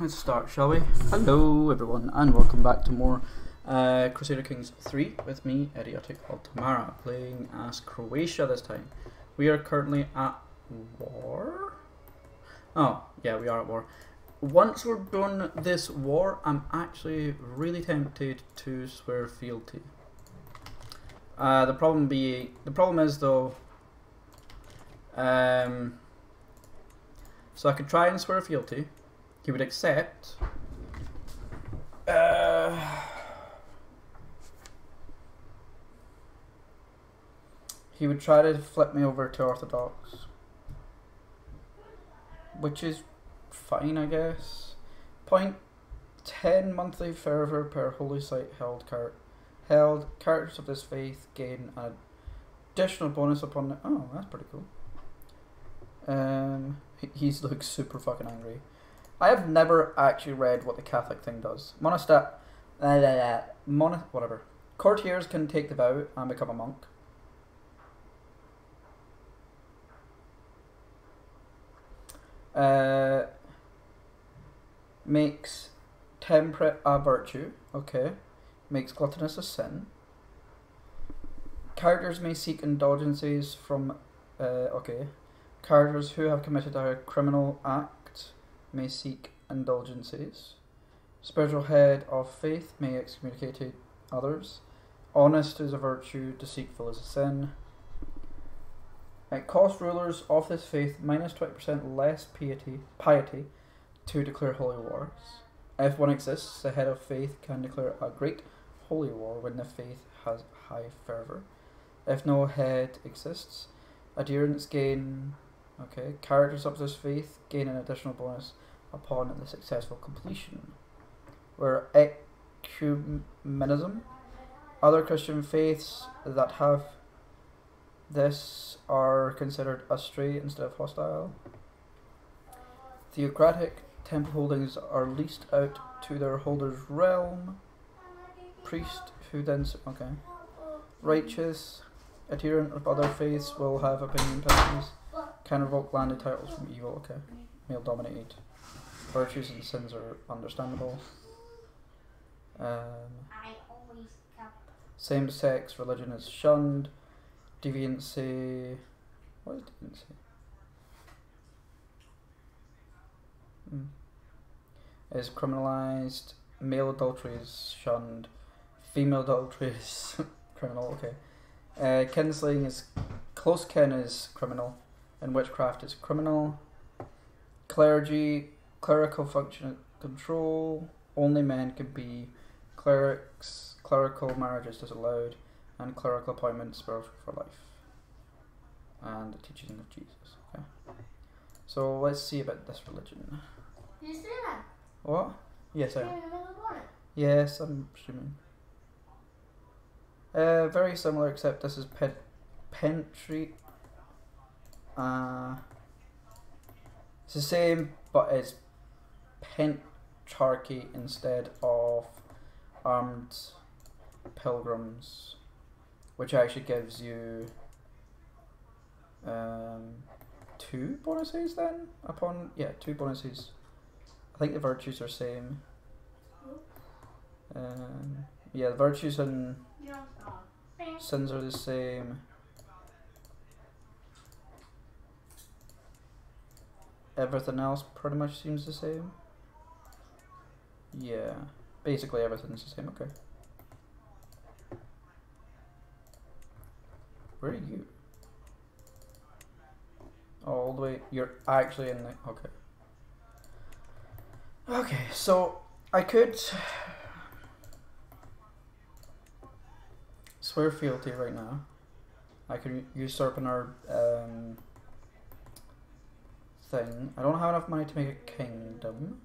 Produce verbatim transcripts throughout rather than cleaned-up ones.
Let's start, shall we? Hello everyone, and welcome back to more uh, Crusader Kings three with me, IdioticUlt1mara, playing as Croatia this time. We are currently at war? Oh, yeah, we are at war. Once we're done this war, I'm actually really tempted to swear fealty. Uh, the problem be the problem is though, um, so I could try and swear fealty. He would accept. Uh, he would try to flip me over to Orthodox, which is fine, I guess. Point ten monthly fervor per holy site held. Cart held characters of this faith gain an additional bonus upon. Oh, that's pretty cool. Um, he's like super fucking angry. I have never actually read what the Catholic thing does. Monastic, uh, mon whatever. Courtiers can take the vow and become a monk. Uh, makes temperate a virtue. Okay. Makes gluttonous a sin. Characters may seek indulgences from. Uh, okay. Characters who have committed a criminal act may seek indulgences. Spiritual head of faith may excommunicate others. Honest is a virtue, deceitful is a sin. It costs rulers of this faith minus twenty percent less piety, piety to declare holy wars. If one exists, the head of faith can declare a great holy war when the faith has high fervor. If no head exists, adherents gain. Okay, characters of this faith gain an additional bonus upon the successful completion. Where ecumenism, other Christian faiths that have this are considered astray instead of hostile. Theocratic, temple holdings are leased out to their holder's realm. Priest who then, okay. Righteous, adherent of other faiths will have opinion penalties. Can revoke landed titles from evil, okay. Male dominated. Virtues and sins are understandable. Um, same sex religion is shunned. Deviancy. What is deviancy? Hmm. Is criminalized. Male adultery is shunned. Female adultery is criminal, okay. Uh, kinslaying is. Close kin is criminal. And witchcraft is criminal. Clergy, clerical function control. Only men can be clerics. Clerical marriage is disallowed, and clerical appointments spiritual for life. And the teaching of Jesus. Okay. So let's see about this religion. You see that? What? Yes, I am. Yes, I'm streaming. Uh, very similar, except this is pen, pentry. Uh, it's the same, but it's Pentarchy instead of Armed Pilgrims, which actually gives you um, two bonuses then upon, yeah, two bonuses. I think the virtues are same. Um, yeah, the virtues and sins are the same. Everything else pretty much seems the same. Yeah, basically everything's the same, okay. Where are you? Oh, all the way, you're actually in the, okay. Okay, so I could swear fealty right now. I could usurp an herb, um, thing. I don't have enough money to make a kingdom.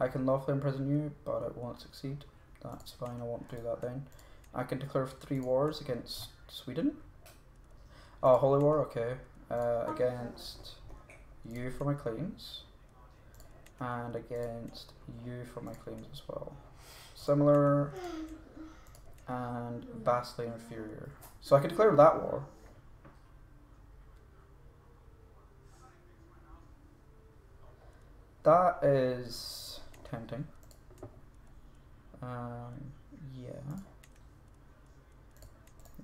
I can lawfully imprison you, but it won't succeed. That's fine, I won't do that then. I can declare three wars against Sweden. Oh, Holy War, okay. Uh, against you for my claims. And against you for my claims as well. Similar and vastly inferior. So I can declare that war. That is tempting. Um, yeah.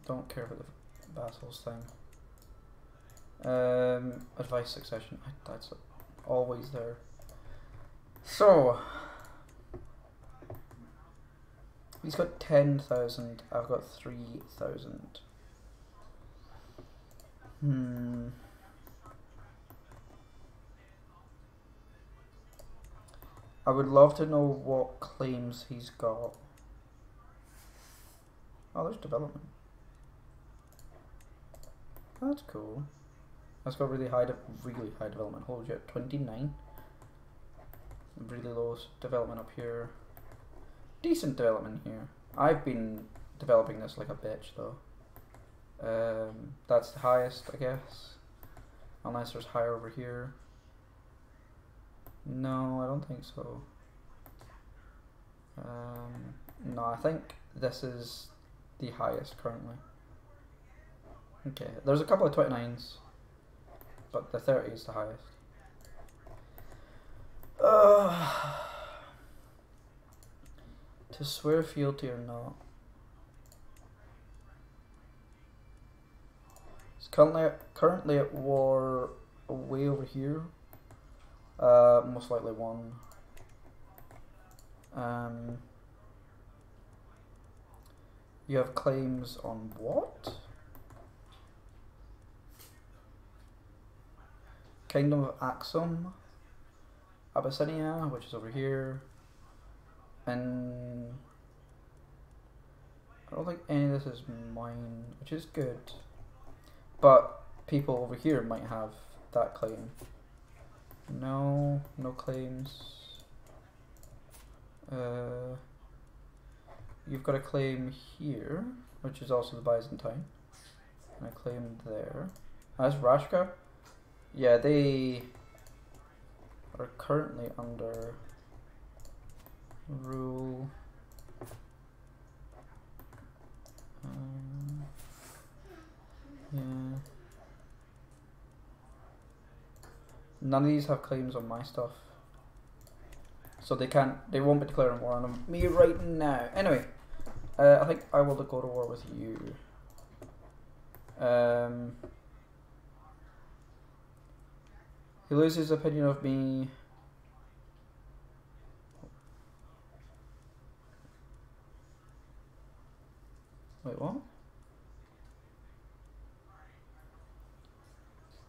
Don't care about the vassals thing. Um, advice succession. That's always there. So he's got ten thousand. I've got three thousand. Hmm. I would love to know what claims he's got. Oh, there's development. That's cool. That's got really high, de really high development. Holy shit, twenty-nine. Really low development up here. Decent development here. I've been developing this like a bitch though. Um, that's the highest, I guess. Unless there's higher over here. No, I don't think so. Um, no, I think this is the highest currently. Okay, there's a couple of twenty-nines, but the thirty is the highest. Uh, to swear fealty or not. It's currently, currently at war way over here. Uh, most likely one. Um, you have claims on what? Kingdom of Axum, Abyssinia, which is over here, and I don't think any of this is mine, which is good, but people over here might have that claim. No, no claims. Uh, you've got a claim here, which is also the Byzantine, and a claim there. That's Rashka. Yeah, they are currently under rule. Um, yeah. None of these have claims on my stuff, so they can't. They won't be declaring war on me right now. Anyway, uh, I think I will go to war with you. Um, he loses his opinion of me. Wait, what?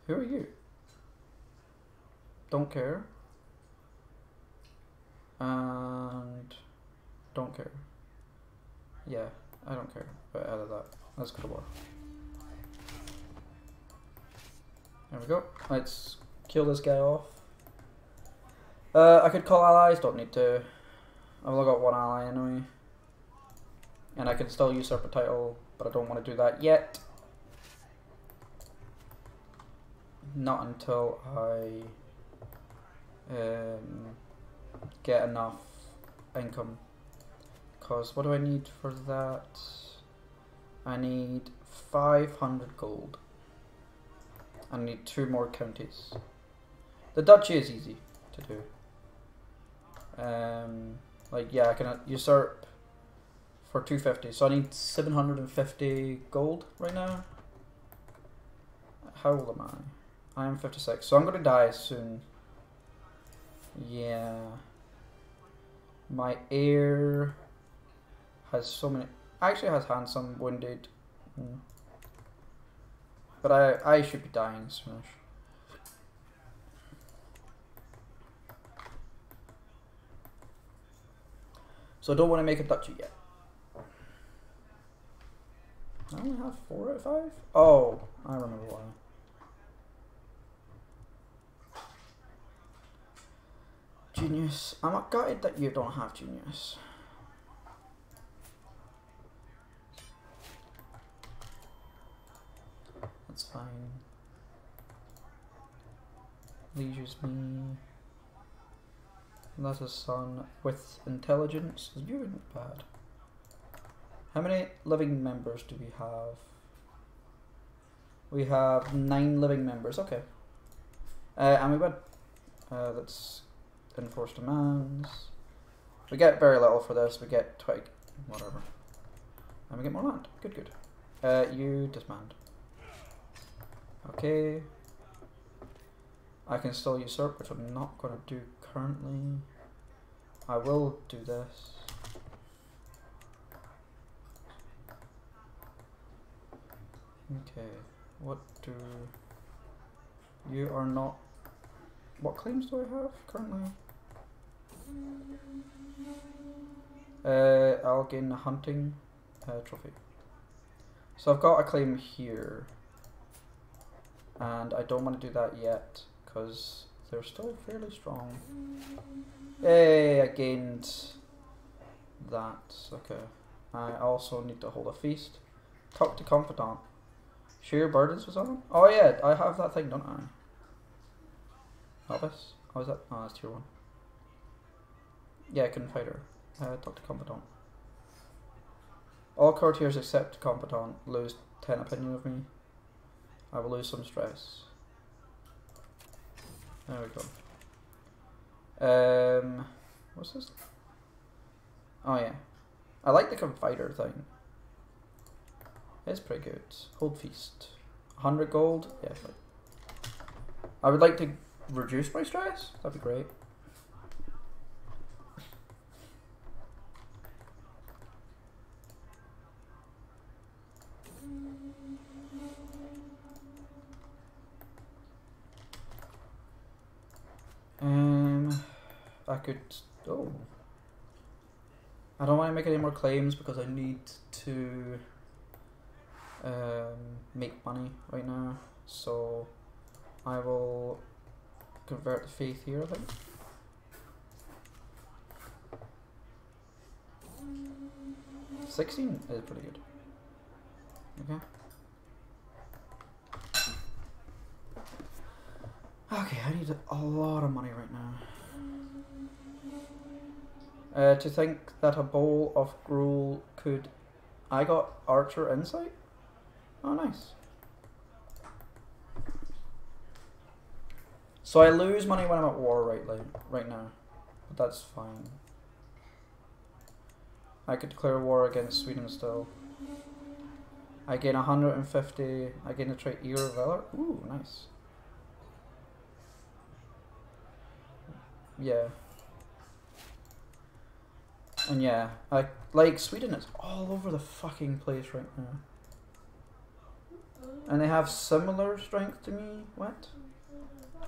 Who are you? Don't care and don't care. Yeah, I don't care. But out of that, let's go to war. There we go. Let's kill this guy off. Uh, I could call allies. Don't need to. I've only got one ally anyway, and I can still usurp a title, but I don't want to do that yet. Not until I. Um, get enough income, because what do I need for that? I need five hundred gold. I need two more counties. The duchy is easy to do. Um, like yeah, I can usurp for two fifty, so I need seven hundred fifty gold right now. How old am I? I am fifty-six, so I'm gonna die soon. Yeah, my heir has so many. Actually, has handsome, wounded, mm. but I I should be dying soonish. So I don't want to make a duchy yet. I only have four out of five. Oh, I remember why. Genius. I'm gutted that you don't have genius. That's fine. Leisure's me. That's a son with intelligence. You ain't bad. How many living members do we have? We have nine living members. Okay. Uh, and we went. Uh, that's. Enforce demands. We get very little for this. We get twig, whatever. And we get more land. Good, good. Uh, you disband. Okay. I can still usurp, which I'm not going to do currently. I will do this. Okay. What do... You are not... What claims do I have currently? Uh, I'll gain a hunting uh, trophy. So I've got a claim here. And I don't want to do that yet, because they're still fairly strong. Hey, I gained that. Okay. I also need to hold a feast. Talk to Confidant. Share your burdens with someone? Oh yeah, I have that thing, don't I? Novice? Oh, is that? Oh, that's tier one. Yeah, I couldn't fight her. Uh, talk to Confidant. All courtiers except Confidant lose ten opinion of me. I will lose some stress. There we go. Um, what's this? Oh yeah. I like the Confider thing. It's pretty good. Hold feast. one hundred gold? Yeah, fine. I would like to reduce my stress. That'd be great. Um, I could... Oh. I don't want to make any more claims because I need to... Um, make money right now, so I will convert the faith here, I think. sixteen is pretty good. Okay. Okay, I need a lot of money right now. Uh, to think that a bowl of gruel could... I got Archer Insight? Oh, nice. So I lose money when I'm at war right, like, right now, but that's fine. I could declare war against Sweden still. I gain one hundred fifty, I gain a trait Ear of Valor. Ooh, nice. Yeah. And yeah, I, like Sweden is all over the fucking place right now. And they have similar strength to me. What?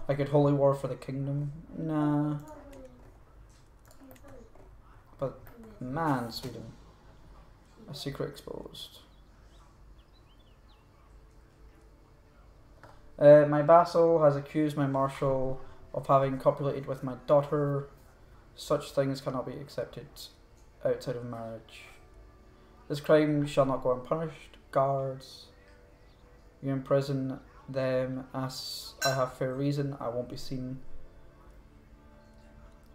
I could holy war for the kingdom. Nah. But man, Sweden. A secret exposed. Uh, my vassal has accused my marshal of having copulated with my daughter. Such things cannot be accepted outside of marriage. This crime shall not go unpunished. Guards. You imprison them as I have fair reason. I won't be seen.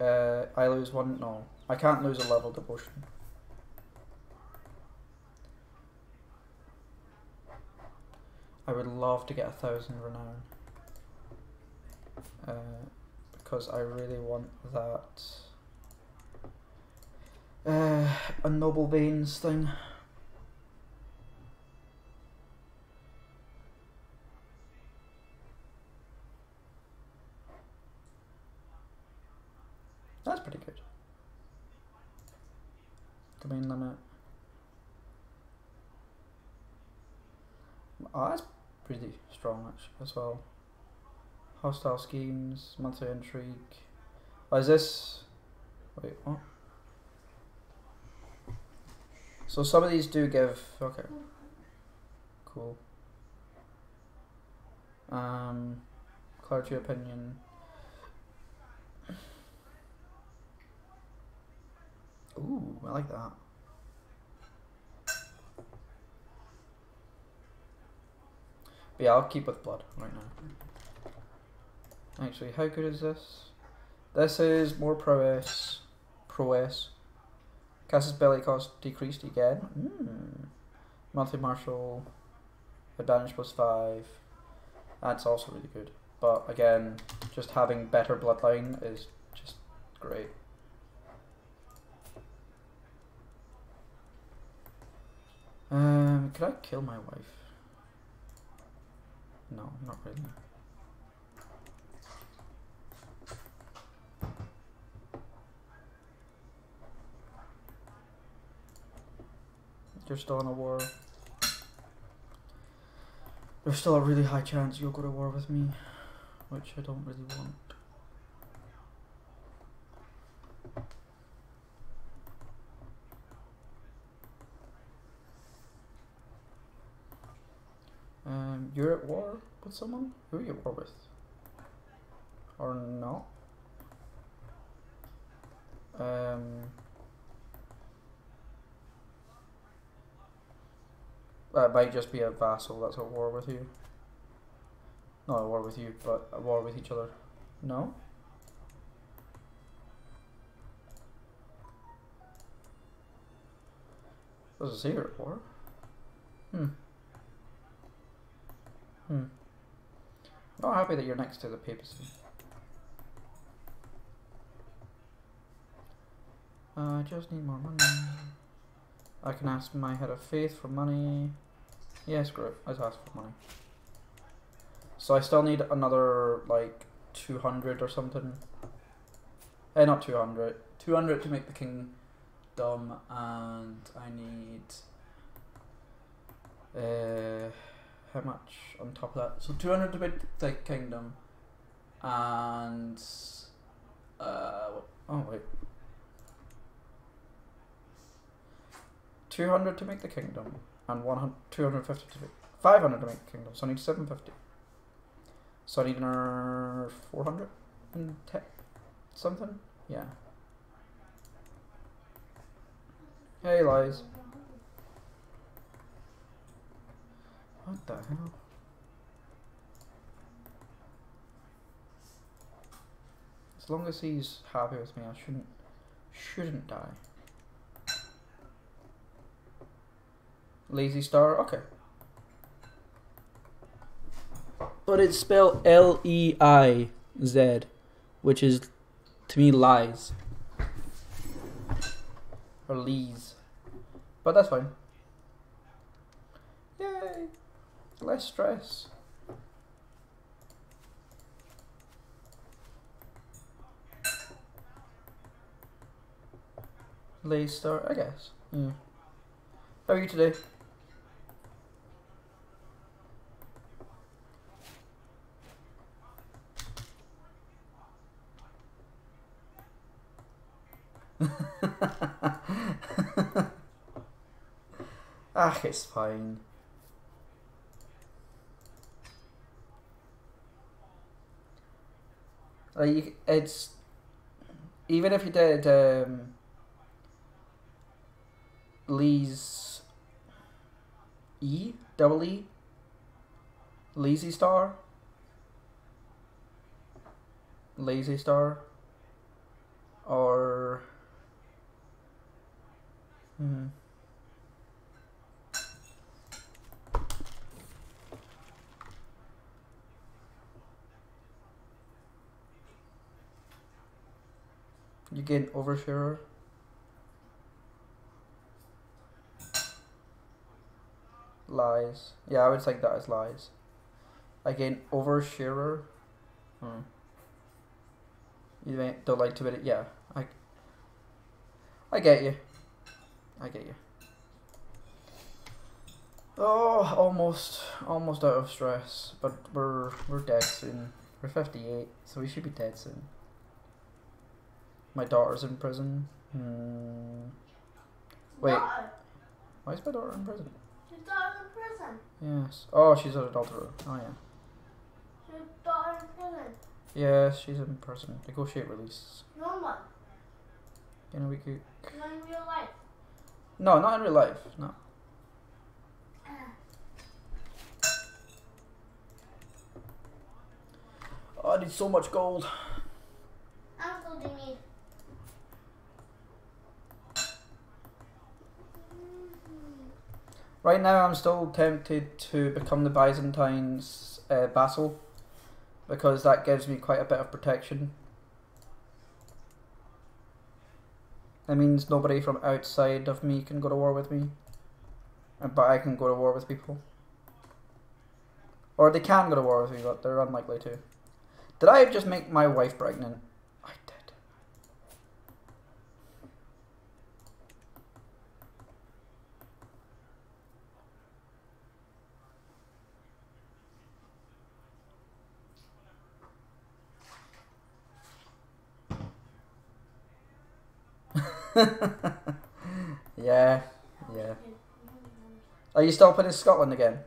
Uh, I lose one. No, I can't lose a level of devotion. I would love to get a thousand renown. Uh, because I really want that. Uh, a noble veins thing. That's pretty good. Domain limit. Oh, that's pretty strong as well. Hostile schemes, monthly intrigue. Oh, is this? Wait, what? So some of these do give. Okay. Cool. Um, clergy opinion. Ooh, I like that. But yeah, I'll keep with blood right now. Actually, how good is this? This is more prowess. Prowess. Cass's belly cost decreased again. Mm. Monthly martial. Advantage plus five. That's also really good. But again, just having better bloodline is just great. Should I kill my wife? No, not really. You're still in a war. There's still a really high chance you'll go to war with me, which I don't really want. Um, you're at war with someone? Who are you at war with? Or not? Um... That might just be a vassal that's at war with you. Not at war with you, but at war with each other. No? Doesn't say you're at war. Hmm. Hmm. Not happy that you're next to the papacy. I uh, just need more money. I can ask my head of faith for money. Yeah, screw it. I just asked for money. So I still need another, like, two hundred or something. Eh, not two hundred. two hundred to make the kingdom, and I need... Uh, how much on top of that? So two hundred to make the kingdom, and... Uh, oh, wait. two hundred to make the kingdom, and two hundred fifty to make, five hundred to make the kingdom, so I need seven fifty. So I need another four hundred and ten, something? Yeah. Hey, lies. What the hell? As long as he's happy with me, I shouldn't, shouldn't die. Lazy star, okay. But it's spelled L E I Z, which is, to me, lies. Or lees. But that's fine. Yay! Less stress. Lazy star, I guess. Yeah. How are you today? Ah, it's fine. Like, it's even if you did um, Lee's E double E lazy star, lazy star, or hmm. You get an oversharer. Lies. Yeah, I would take that as lies. I get an oversharer. Hmm. You don't like to admit it. Yeah, I. I get you. I get you. Oh, almost, almost out of stress, but we're we're dead soon. We're fifty-eight, so we should be dead soon. My daughter's in prison. Hmm. Wait. No. Why is my daughter in prison? Your daughter's in prison. Yes. Oh, she's an adulterer. Oh, yeah. Your daughter's in prison. Yes, she's in prison. Negotiate release. No one. You know, we could... Not in real life. No, not in real life. No. Oh, I need so much gold. How much gold do you need? Right now, I'm still tempted to become the Byzantine's uh, vassal, because that gives me quite a bit of protection. That means nobody from outside of me can go to war with me. but I can go to war with people. Or they can go to war with me, but they're unlikely to. Did I just make my wife pregnant? I did. Yeah, yeah. Are you still playing Scotland again?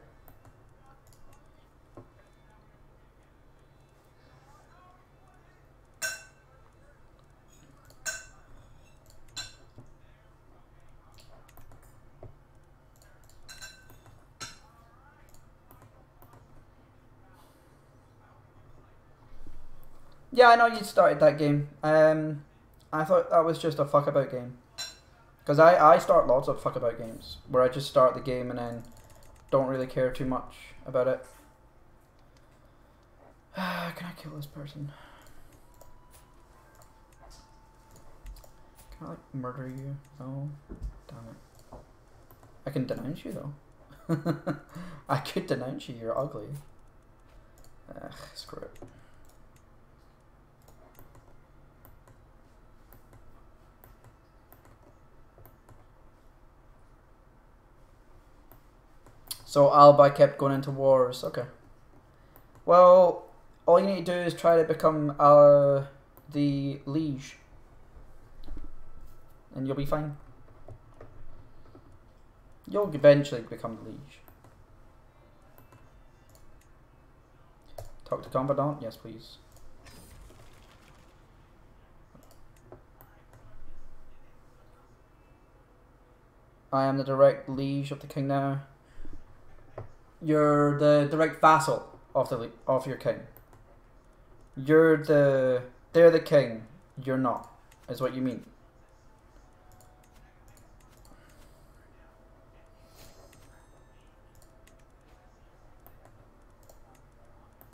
Yeah, I know you started that game. Um, I thought that was just a fuck about game. Because I, I start lots of fuck about games, where I just start the game and then don't really care too much about it. Uh, can I kill this person? Can I like murder you? No. Damn it. I can denounce you though. I could denounce you, you're ugly. Ugh, screw it. So Alba kept going into wars. Okay. Well, all you need to do is try to become uh, the liege, and you'll be fine. You'll eventually become the liege. Talk to Confidant, yes, please. I am the direct liege of the king now. You're the direct vassal of the of your king. You're the they're the king. You're not, is what you mean.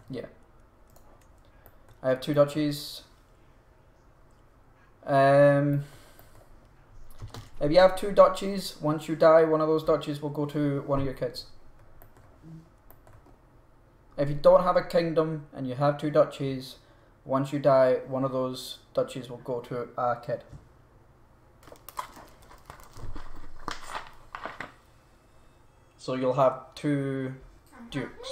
Yeah. I have two duchies. Um. If you have two duchies, once you die, one of those duchies will go to one of your kids. If you don't have a kingdom and you have two duchies, once you die, one of those duchies will go to a kid. So you'll have two dukes.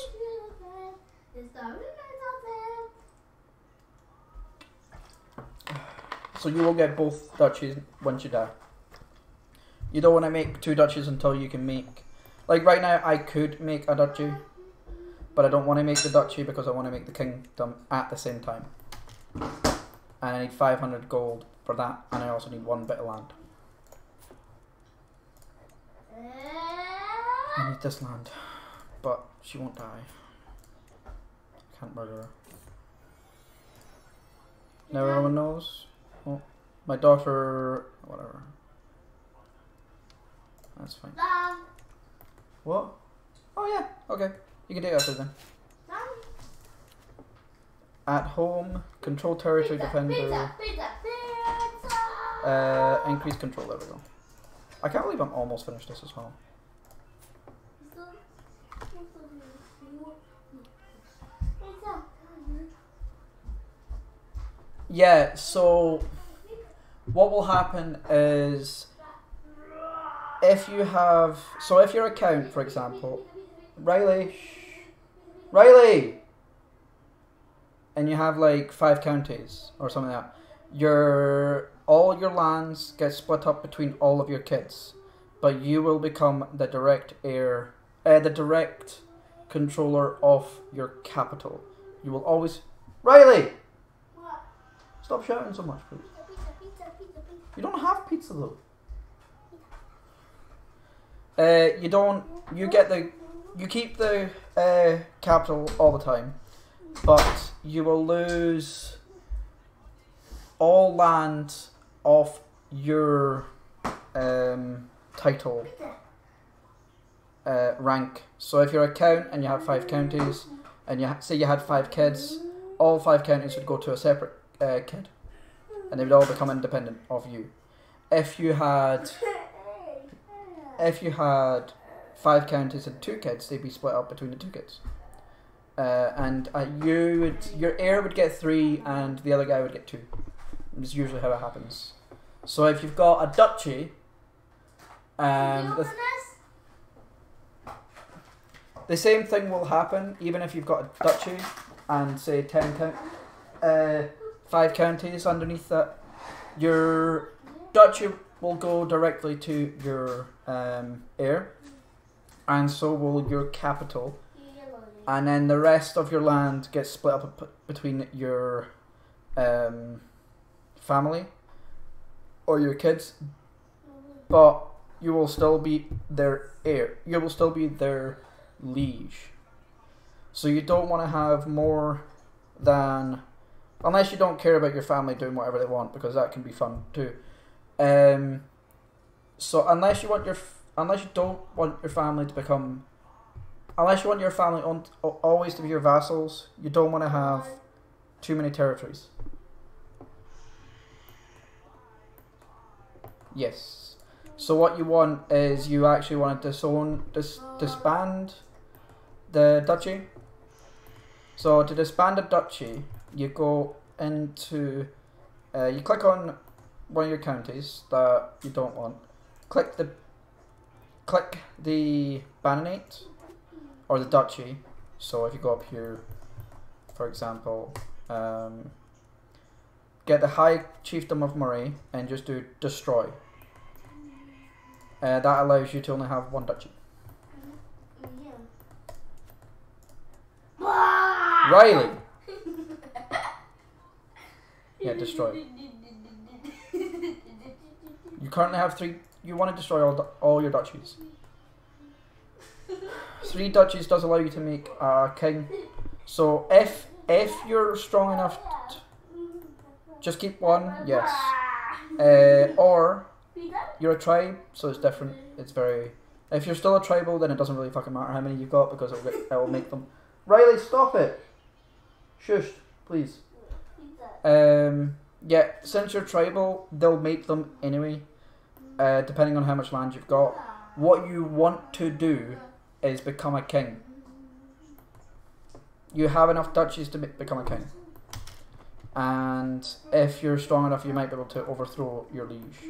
So you will get both duchies once you die. You don't want to make two duchies until you can make... Like right now, I could make a duchy. But I don't want to make the duchy because I want to make the kingdom at the same time. And I need five hundred gold for that, and I also need one bit of land. I need this land, but she won't die. I can't murder her. Now everyone knows. Oh, my daughter... whatever. That's fine. Mom. What? Oh yeah, okay. You can do it after then. At home, control territory pizza, defender. Pizza, pizza, pizza. Uh, increase control, there we go. I can't believe I'm almost finished this as well. Yeah, so what will happen is if you have, so if your account, for example, Riley, Riley, and you have like five counties or something like that. Your all your lands get split up between all of your kids, but you will become the direct heir, uh, the direct controller of your capital. You will always, Riley. What? Stop shouting so much, please. Pizza, pizza, pizza, pizza. You don't have pizza though. Uh, you don't. You get the. You keep the uh, capital all the time, but you will lose all land off your um, title uh, rank. So if you're a count and you have five counties, and you ha say you had five kids, all five counties would go to a separate uh, kid, and they would all become independent of you. If you had, if you had five counties and two kids, they'd be split up between the two kids. Uh, and uh, you would, your heir would get three and the other guy would get two. It's usually how it happens. So if you've got a duchy, um, the, th the same thing will happen even if you've got a duchy and say ten count, uh, five counties underneath that. Your duchy will go directly to your um, heir, and so will your capital. And then the rest of your land gets split up between your um, family or your kids, but you will still be their heir. You will still be their liege. So you don't want to have more than, unless you don't care about your family doing whatever they want, because that can be fun too. Um, so unless you want your, unless you don't want your family to become. Unless you want your family on, always to be your vassals, you don't want to have too many territories. Yes. So what you want is you actually want to disown, dis, disband the duchy. So to disband a duchy, you go into, uh, you click on one of your counties that you don't want. Click the, click the Bananate. Or the duchy. So if you go up here, for example, um, get the High Chiefdom of Moray and just do destroy. Uh, that allows you to only have one duchy. Yeah. Riley. Yeah, destroy. You currently have three. You want to destroy all all your duchies. Three duchies does allow you to make a king. So if if you're strong enough, just keep one. Yes. Uh, or you're a tribe, so it's different. It's very. If you're still a tribal, then it doesn't really fucking matter how many you've got, because it'll, get, it'll make them. Riley, stop it. Shush, please. Um. Yeah. Since you're tribal, they'll make them anyway. Uh, depending on how much land you've got. What you want to do is become a king. You have enough duchies to become a king. And if you're strong enough, you might be able to overthrow your liege.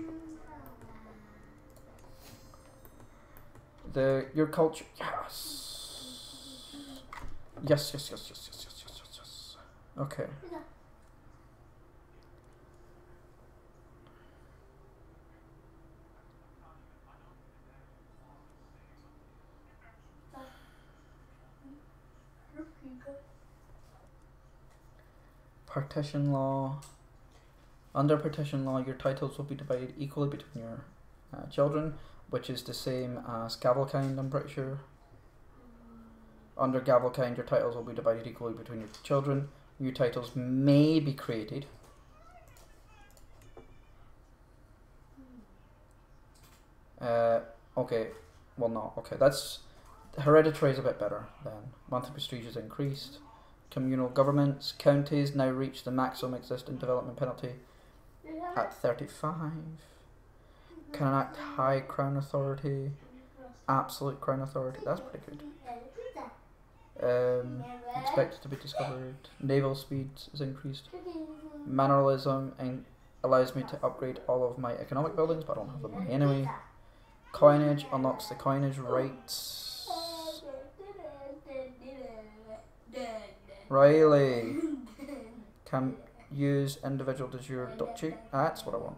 The, your culture, yes. Yes, yes, yes, yes, yes, yes, yes, yes, yes. Okay. Partition law. Under partition law, your titles will be divided equally between your uh, children, which is the same as Gavelkind, I'm pretty sure. Under Gavelkind, your titles will be divided equally between your children. New titles may be created. Uh, okay, well no, okay, that's, hereditary is a bit better then. Monthly prestige is increased. Communal governments, counties now reach the maximum existing development penalty at thirty-five. Can enact high crown authority, absolute crown authority. That's pretty good. Um, expected to be discovered. Naval speed is increased. Manoralism and allows me to upgrade all of my economic buildings, but I don't have the money anyway. Coinage unlocks the coinage rates. Riley can use individual as your duchy. Ah, that's what I want.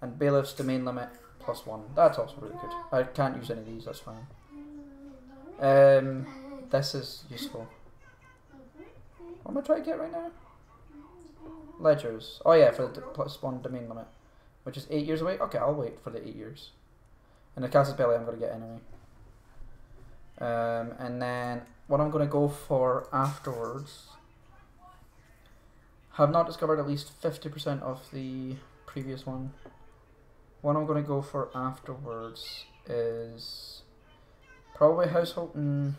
And bailiff's domain limit plus one. That's also really good. I can't use any of these. That's fine. Um, this is useful. What am I trying to get right now? Ledgers. Oh yeah, for the plus one domain limit, which is eight years away. Okay, I'll wait for the eight years. And the castle's belly I'm gonna get anyway. Um, and then. What I'm going to go for afterwards. Have not discovered at least fifty percent of the previous one. What I'm going to go for afterwards is probably householding.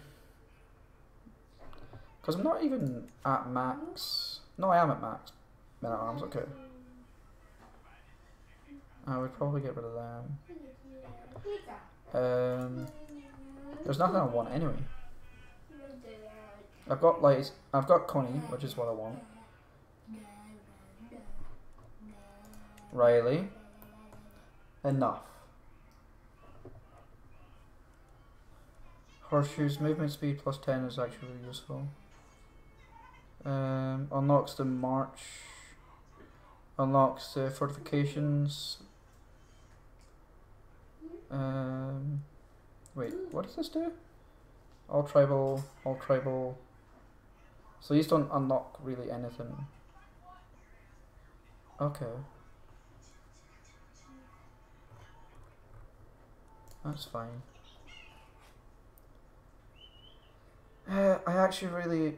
Because I'm not even at max. No, I am at max. Men at Arms, okay. I would probably get rid of them. Um, There's nothing I want anyway. I've got lights. I've got Connie, which is what I want. Riley. Enough. Horseshoes, movement speed plus ten is actually useful. Um, unlocks the march. Unlocks the fortifications. Um, wait, what does this do? All tribal, all tribal. So these don't unlock really anything. Okay. That's fine. Uh, I actually really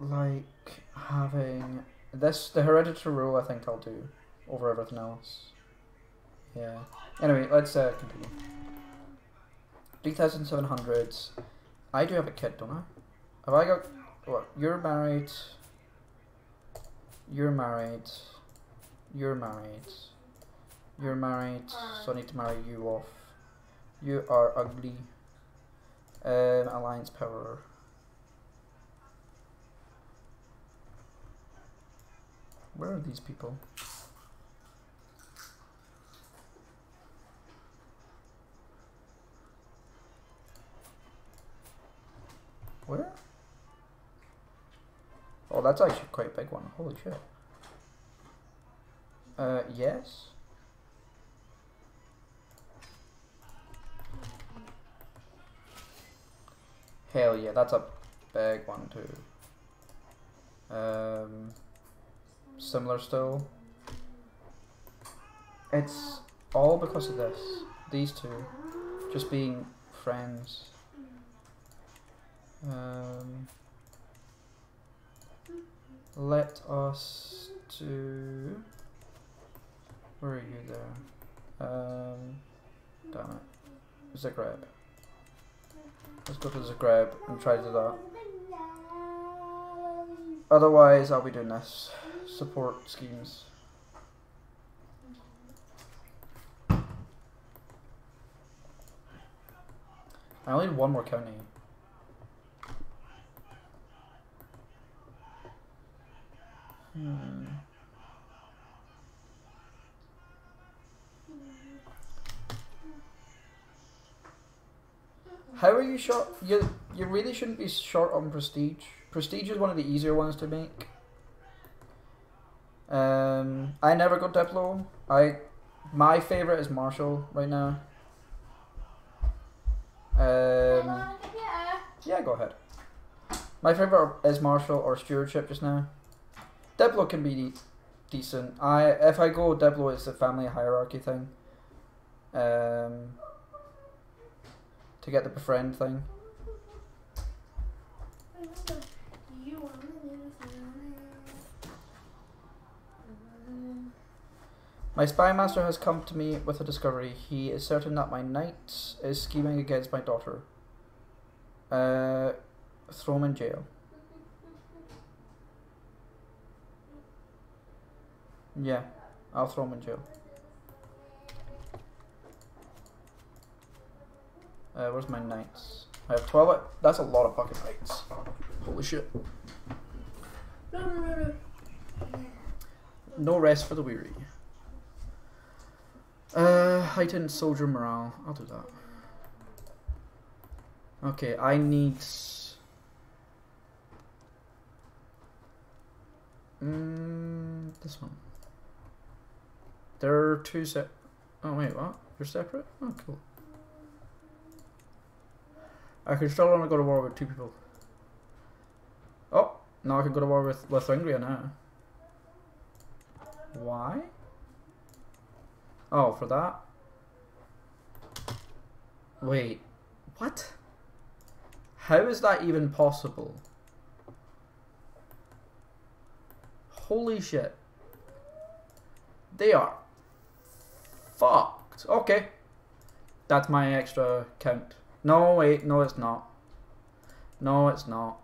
like having this, the hereditary rule. I think I'll do over everything else. Yeah. Anyway, let's uh, continue. three thousand seven hundred. I do have a kid, don't I? Have I got... What? You're married. You're married. You're married. You're married. So I need to marry you off. You are ugly. Um, alliance power. Where are these people? Where? Oh, that's actually quite a big one. Holy shit. Uh, yes? Hell yeah, that's a big one too. Um, similar still. It's all because of this. These two. Just being friends. Um, let us do. Where are you there? Um, damn it, Zagreb. Let's go to Zagreb and try to do that. Otherwise, I'll be doing this support schemes. I only need one more county. Hmm. How are you short? You you really shouldn't be short on prestige. Prestige is one of the easier ones to make. Um, I never go Diplo. I my favorite is Marshall right now. Um, yeah, go ahead. My favorite is Marshall or Stewardship just now. Diplo can be de decent. I if I go Diplo, it's a family hierarchy thing. Um, to get the befriend thing. My spy master has come to me with a discovery. He is certain that my knight is scheming against my daughter. Uh, throw him in jail. Yeah, I'll throw him in jail. Uh, where's my knights? I have twelve. That's a lot of fucking knights. Holy shit. No rest for the weary. Uh, heightened soldier morale. I'll do that. Okay, I need... Mm, this one. There are two se- Oh wait, what? You're separate? Oh, cool. I can still only go to war with two people. Oh, now I can go to war with Lithuania now. Why? Oh, for that? Wait, what? How is that even possible? Holy shit. They are fucked. Okay. That's my extra count. No, wait. No, it's not. No, it's not.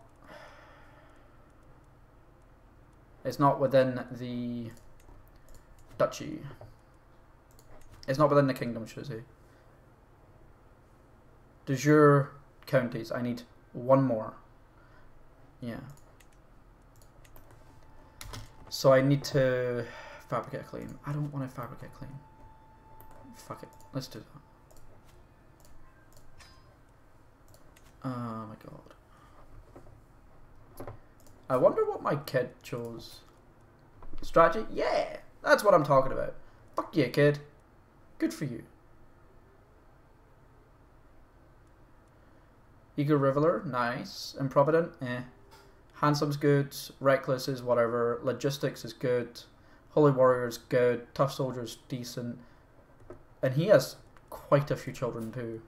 It's not within the duchy. It's not within the kingdom, should I say. Does your counties. I need one more. Yeah. So I need to fabricate a claim. I don't want to fabricate a claim. Fuck it. Let's do that. Oh my god. I wonder what my kid chose. Strategy? Yeah! That's what I'm talking about. Fuck yeah, kid. Good for you. Eager Reveler, nice. Improvident, eh. Handsome's good. Reckless is whatever. Logistics is good. Holy Warrior is good. Tough Soldier is decent. And he has quite a few children too.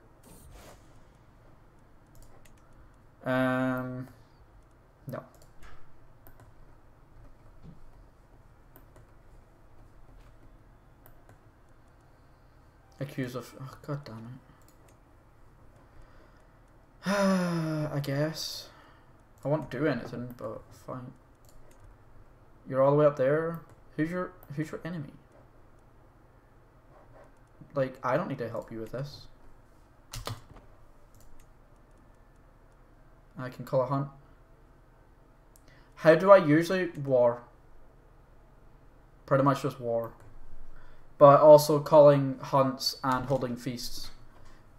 Um, no. Accused of... Oh, god damn it. I guess I won't do anything, but fine. You're all the way up there. Who's your who's your enemy? Like, I don't need to help you with this. I can call a hunt. How do I usually war? Pretty much just war, but also calling hunts and holding feasts.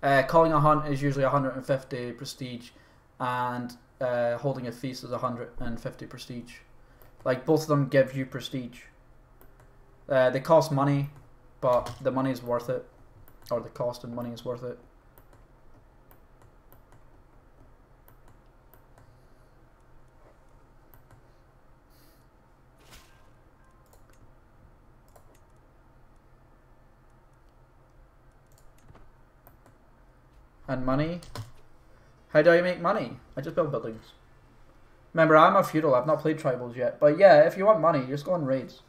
Uh, calling a hunt is usually one hundred fifty prestige, and uh, holding a feast is one hundred fifty prestige. Like, both of them give you prestige. Uh, they cost money, but the money is worth it. Or the cost and money is worth it. And money. How do I make money? I just build buildings. Remember, I'm a feudal. I've not played tribals yet. But yeah, if you want money, just go on raids.